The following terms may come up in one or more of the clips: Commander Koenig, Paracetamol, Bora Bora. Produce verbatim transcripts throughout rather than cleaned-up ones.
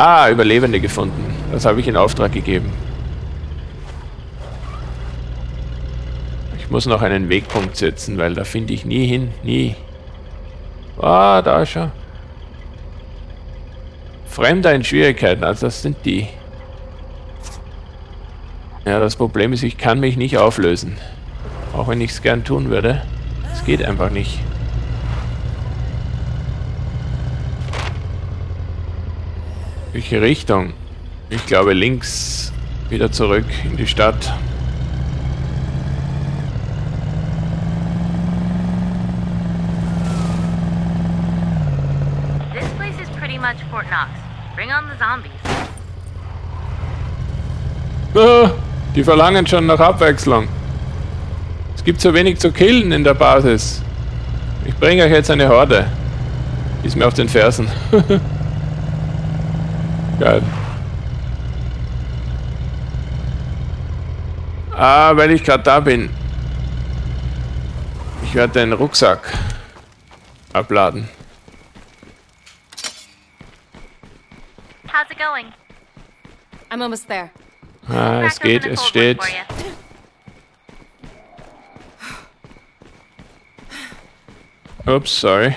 Ah, Überlebende gefunden. Das habe ich in Auftrag gegeben. Ich muss noch einen Wegpunkt setzen, weil da finde ich nie hin. Nie. Ah, da ist er. Fremder in Schwierigkeiten, also das sind die. Ja, das Problem ist, ich kann mich nicht auflösen. Auch wenn ich es gern tun würde. Es geht einfach nicht. Welche Richtung? Ich glaube links. Wieder zurück in die Stadt. This place is pretty much Fort Knox. Bring on the zombies. Die verlangen schon nach Abwechslung. Es gibt so wenig zu killen in der Basis. Ich bringe euch jetzt eine Horde. Die ist mir auf den Fersen. Geil. Ah, weil ich gerade da bin. Ich werde den Rucksack abladen. How's it going? I'm almost there. Ah, es geht, es steht. Ups, sorry.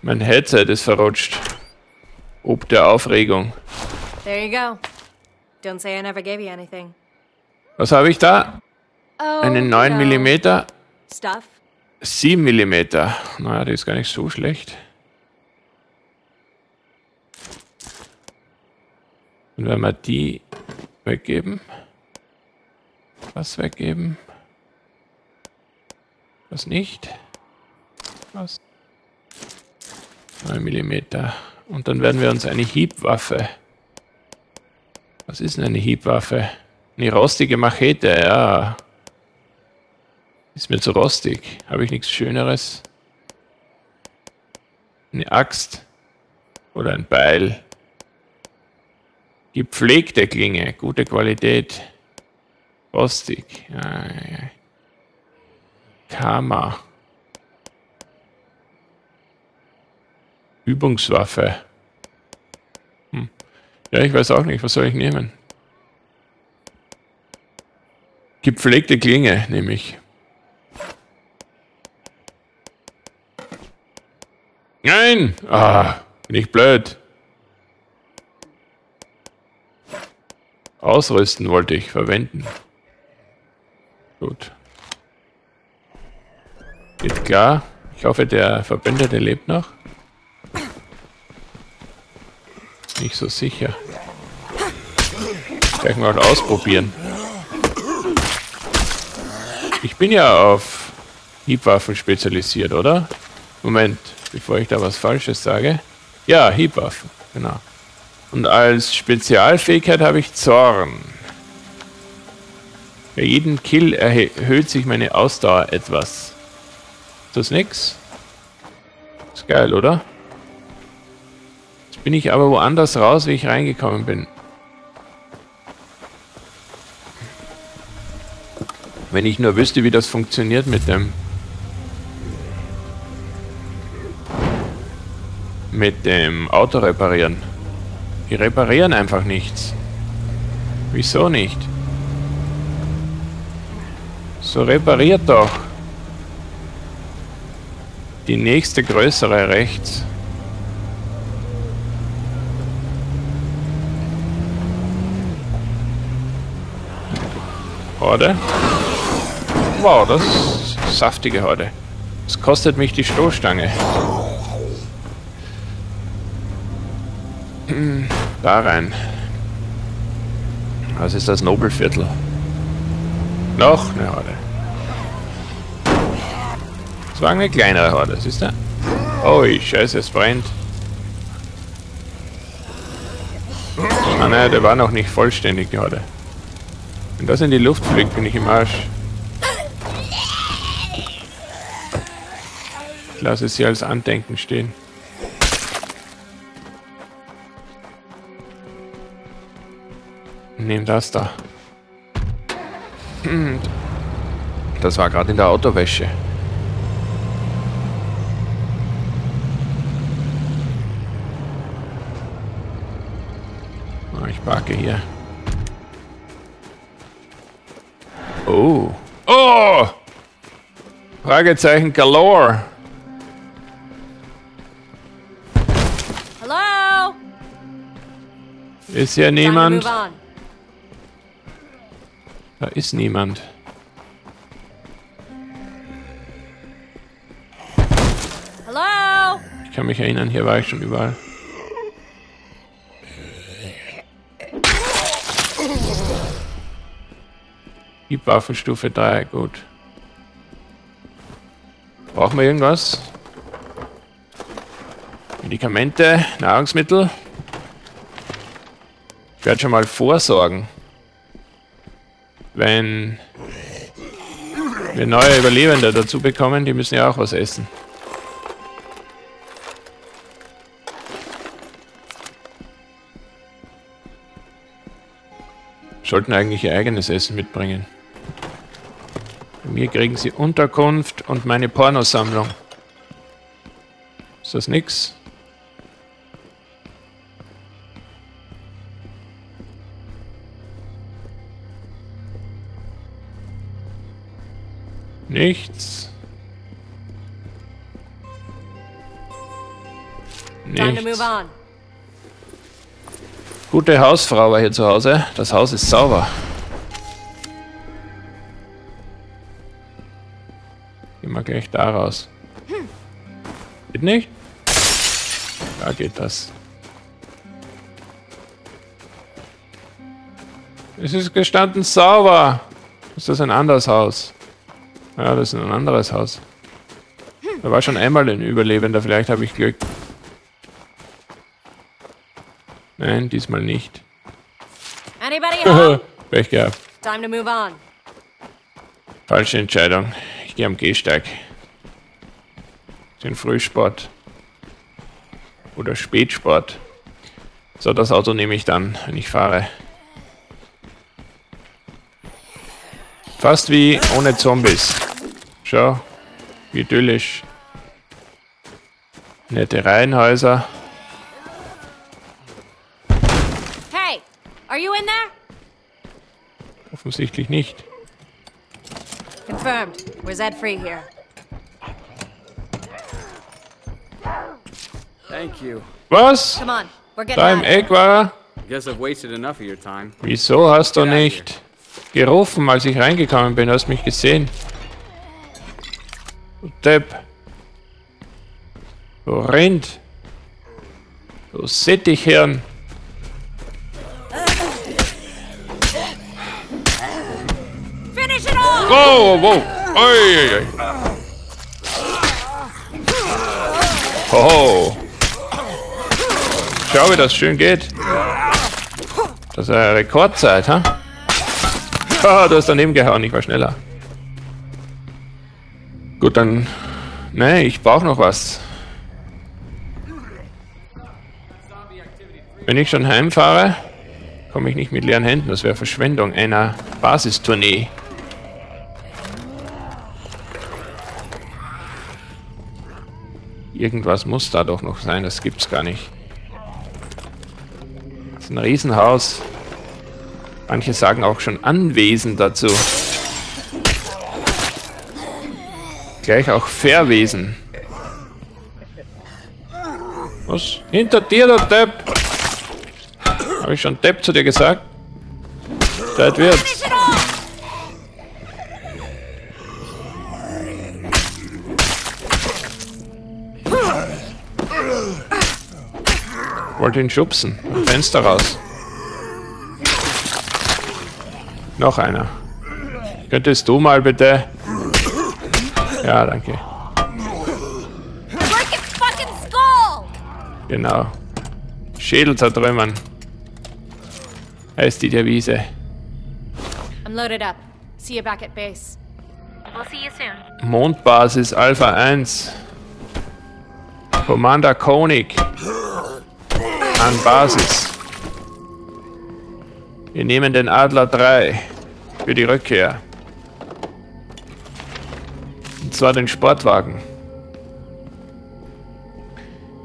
Mein Headset ist verrutscht. Ob der Aufregung. There you go. Don't say I never gave you anything. Was habe ich da? Oh, einen neun Millimeter. Stuff. sieben Millimeter. Naja, die ist gar nicht so schlecht. Und wenn wir die weggeben. Was weggeben? Was nicht? Was? neun Millimeter. Und dann werden wir uns eine Hiebwaffe. Was ist denn eine Hiebwaffe? Eine rostige Machete, ja. Ist mir zu rostig. Habe ich nichts Schöneres? Eine Axt oder ein Beil. Gepflegte Klinge, gute Qualität. Rostig. Ja, ja, ja. Karma. Übungswaffe. Hm. Ja, ich weiß auch nicht. Was soll ich nehmen? Gepflegte Klinge nehme ich. Nein! Ah, bin ich blöd. Ausrüsten wollte ich verwenden. Gut. Geht klar. Ich hoffe, der Verbündete lebt noch. Nicht so sicher. Gleich mal ausprobieren. Ich bin ja auf Hiebwaffen spezialisiert, oder? Moment, bevor ich da was Falsches sage. Ja, Hiebwaffen, genau. Und als Spezialfähigkeit habe ich Zorn. Bei jedem Kill erhöht sich meine Ausdauer etwas. Ist das nix? Ist geil, oder? Bin ich aber woanders raus, wie ich reingekommen bin. Wenn ich nur wüsste, wie das funktioniert mit dem... mit dem Auto reparieren. Die reparieren einfach nichts. Wieso nicht? So repariert doch. Die nächste größere rechts. Horde. Wow, das ist eine saftige Horde. Das kostet mich die Stoßstange. Da rein. Das ist das Nobelviertel. Noch eine Horde. Das war eine kleinere Horde, siehst du? Oh, scheiße, es brennt. Ah ne, der war noch nicht vollständig, die Horde. Wenn das in die Luft fliegt, bin ich im Arsch. Ich lasse sie als Andenken stehen. Nehm das da. Das war gerade in der Autowäsche. Ich parke hier. Oh. Oh! Fragezeichen galore. Hallo? Ist hier niemand? Da ist niemand. Hallo? Ich kann mich erinnern, hier war ich schon überall. Die Waffenstufe drei, gut. Brauchen wir irgendwas? Medikamente, Nahrungsmittel. Ich werde schon mal vorsorgen. Wenn wir neue Überlebende dazu bekommen, die müssen ja auch was essen. Sollten eigentlich ihr eigenes Essen mitbringen. Bei mir kriegen sie Unterkunft und meine Pornosammlung. Ist das nix? Nichts. Nichts. Gute Hausfrau war hier zu Hause. Das Haus ist sauber. Gehen wir gleich da raus. Geht nicht? Da geht das. Es ist gestanden sauber. Ist das ein anderes Haus? Ja, das ist ein anderes Haus. Da war schon einmal ein Überlebender. Vielleicht habe ich Glück. Nein, diesmal nicht. Pech gehabt. Time to move on. Falsche Entscheidung. Ich gehe am Gehsteig. Den Frühsport. Oder Spätsport. So, das Auto nehme ich dann, wenn ich fahre. Fast wie ohne Zombies. Schau. Wie idyllisch. Nette Reihenhäuser. Are you in there? Offensichtlich nicht. Confirmed. We're Z-free here. Thank you. Was? Come on. We're getting da im Eck war er. Guess I've wasted enough of your time. Wieso hast du nicht gerufen, als ich reingekommen bin? Du hast mich gesehen. Du Depp. Du Rind. Du Sittichhirn. Wow, wow, oi, oi, oh. Schau, wie das schön geht. Das ist eine Rekordzeit, ha? Huh? Oh, du hast daneben gehauen, ich war schneller. Gut, dann... Nee, ich brauche noch was. Wenn ich schon heimfahre, komme ich nicht mit leeren Händen. Das wäre Verschwendung einer Basistournee. Irgendwas muss da doch noch sein, das gibt's gar nicht. Das ist ein Riesenhaus. Manche sagen auch schon Anwesen dazu. Gleich auch Verwesen. Was? Hinter dir, du Depp! Habe ich schon Depp zu dir gesagt? Zeit wird's. Wollte ihn schubsen. Fenster raus. Noch einer. Könntest du mal bitte? Ja, danke. Genau. Schädel zertrümmern. Heißt die Devise. Mondbasis Alpha eins. Commander Koenig. An Basis. Wir nehmen den Adler drei für die Rückkehr. Und zwar den Sportwagen.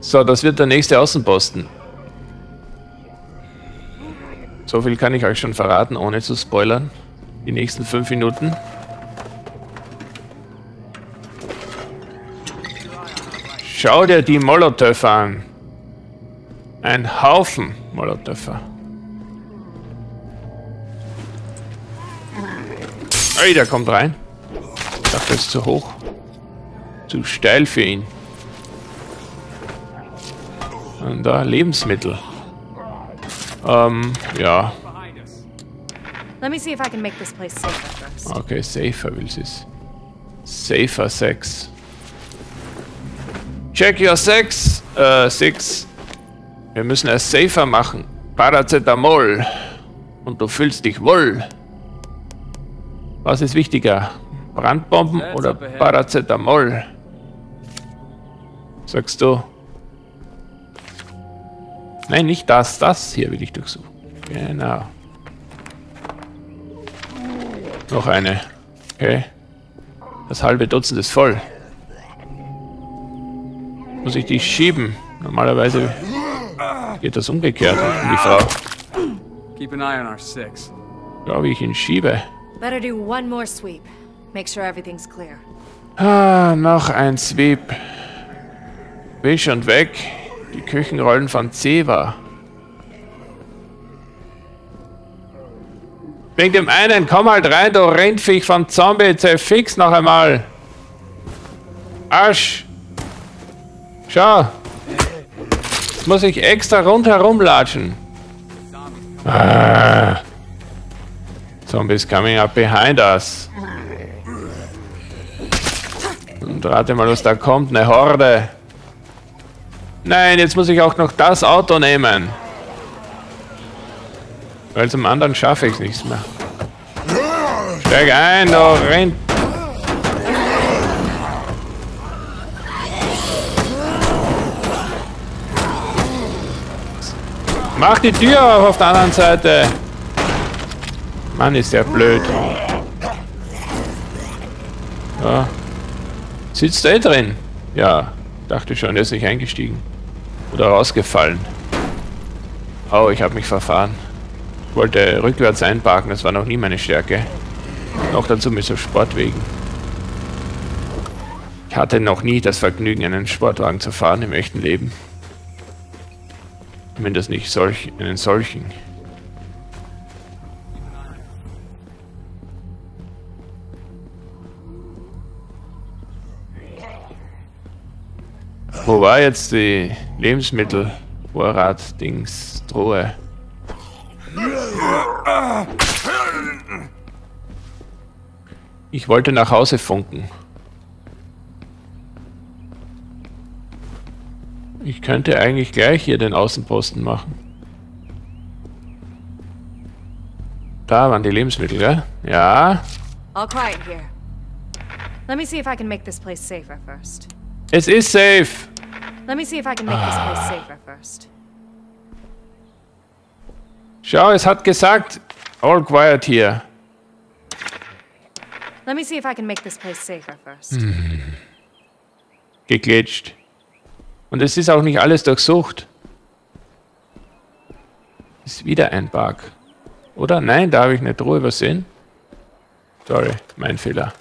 So, das wird der nächste Außenposten. So viel kann ich euch schon verraten, ohne zu spoilern. Die nächsten fünf Minuten. Schau dir die Molotöffer an. Ein Haufen Molotöffer. Ey, der kommt rein. Ich dachte, das ist zu hoch. Zu steil für ihn. Und da Lebensmittel. Ähm, ja. Okay, safer will sie's. Safer Sex. Check your Sex. Äh, Six. Wir müssen es safer machen. Paracetamol. Und du fühlst dich wohl. Was ist wichtiger? Brandbomben oder Paracetamol? Sagst du? Nein, nicht das. Das hier will ich durchsuchen. Genau. Noch eine. Okay. Das halbe Dutzend ist voll. Muss ich die schieben? Normalerweise geht das umgekehrt, die Frau. Glaube ich, ihn schiebe. Better do one more sweep. Make sure everything's clear. Ah, noch ein Sweep. Wisch und weg. Die Küchenrollen von Zeva. Wegen dem einen, komm halt rein, du Rindviech von Zombie, zerfix noch einmal. Arsch. Schau. Jetzt muss ich extra rundherum latschen. Ah. Zombies coming up behind us. Und rate mal, was da kommt. Eine Horde. Nein, jetzt muss ich auch noch das Auto nehmen. Weil zum anderen schaffe ich es nichts mehr. Steig ein, du Rind. Mach die Tür auf auf der anderen Seite. Mann, ist der blöd. Ja. Sitzt der drin? Ja, dachte schon, der ist nicht eingestiegen. Oder rausgefallen. Oh, ich habe mich verfahren. Ich wollte rückwärts einparken, das war noch nie meine Stärke. Noch dazu mit so Sportwegen. Ich hatte noch nie das Vergnügen, einen Sportwagen zu fahren im echten Leben. Zumindest nicht solch, einen solchen. Wo war jetzt die Lebensmittelvorrat-Dings-Truhe? Ich wollte nach Hause funken. Ich könnte eigentlich gleich hier den Außenposten machen. Da waren die Lebensmittel, gell? Ja. All quiet here. Let me see if I can make this place safer first. Es ist safe. Let me see if I can make this place safer first. Schau, es hat gesagt, all quiet here. Let me see if I can make this place safer first. Hm. Geglitscht. Und es ist auch nicht alles durchsucht. Ist wieder ein Bug. Oder? Nein, da habe ich eine Truhe übersehen. Sorry, mein Fehler.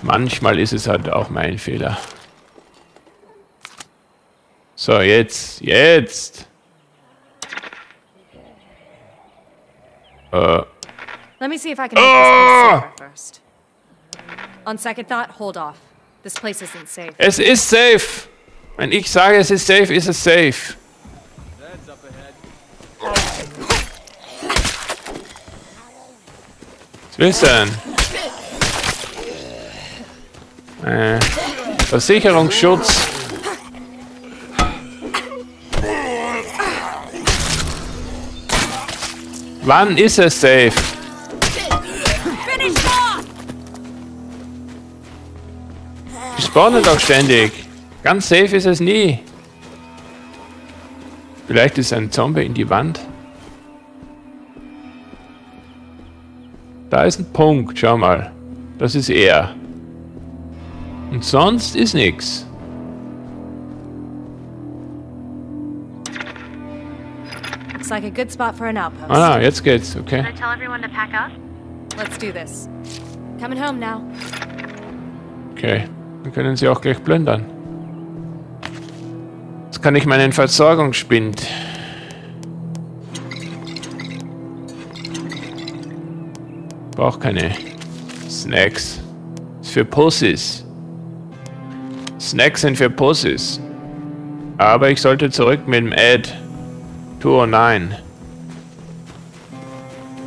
Manchmal ist es halt auch mein Fehler. So, jetzt, jetzt. Uh. Let me see if I can make this place safer first. On second thought, hold off. This place isn't safe. Es ist safe. Wenn ich sage, es ist safe, ist es safe. Was willst du denn? Äh, Versicherungsschutz. Wann ist es safe? Die spawnen doch ständig. Ganz safe ist es nie. Vielleicht ist ein Zombie in die Wand. Da ist ein Punkt, schau mal. Das ist er. Und sonst ist nichts. Looks like a good spot for an outpost. Ah, jetzt geht's, okay. Should I tell everyone to pack up? Let's do this. Coming home now. Okay, dann können sie auch gleich plündern. Jetzt kann ich meinen Versorgungsspind. Brauche keine Snacks. Ist für Pussys. Snacks sind für Pussys. Aber ich sollte zurück mit dem Ed. two oh nine.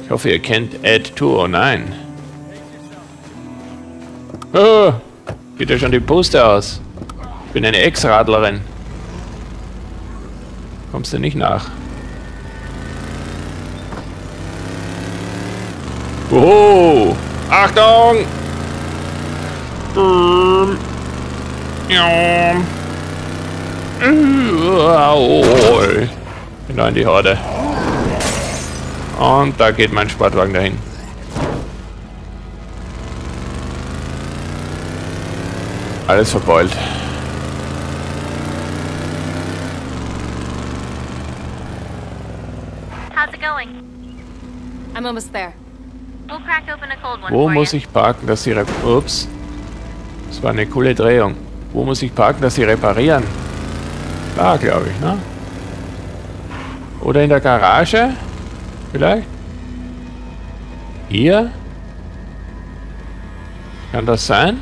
Ich hoffe, ihr kennt Ed two oh nine. Oh, geht ja schon die Puste aus. Ich bin eine Ex-Radlerin. Kommst du nicht nach? Oho! Achtung! Ähm. Ja. Oh, oh. Genau in die Horde. Und da geht mein Sportwagen dahin. Alles verbeult. How's it going? I'm almost there. We'll crack open a cold one. Wo muss ich parken, dass sie reparieren? Ups. Das war eine coole Drehung. Wo muss ich parken, dass sie reparieren? Da, glaube ich, ne? Oder in der Garage? Vielleicht? Hier? Kann das sein?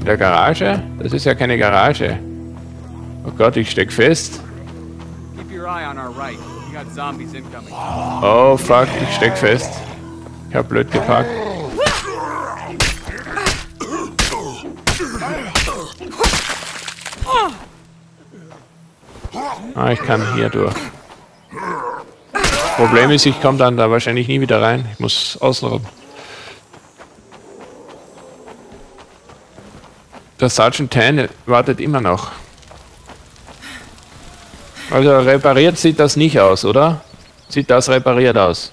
In der Garage? Das ist ja keine Garage. Oh Gott, ich steck fest. Oh fuck, ich steck fest. Ich hab blöd geparkt. Ah, ich kann hier durch. Problem ist, ich komme dann da wahrscheinlich nie wieder rein. Ich muss außenrum. Der Sergeant Tan wartet immer noch. Also repariert sieht das nicht aus, oder? Sieht das repariert aus?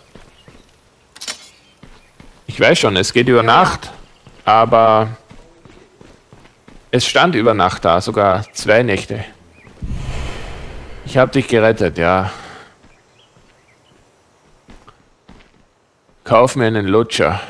Ich weiß schon, es geht über Nacht, aber es stand über Nacht da, sogar zwei Nächte. Ich habe dich gerettet, ja. Kauf mir einen Lutscher.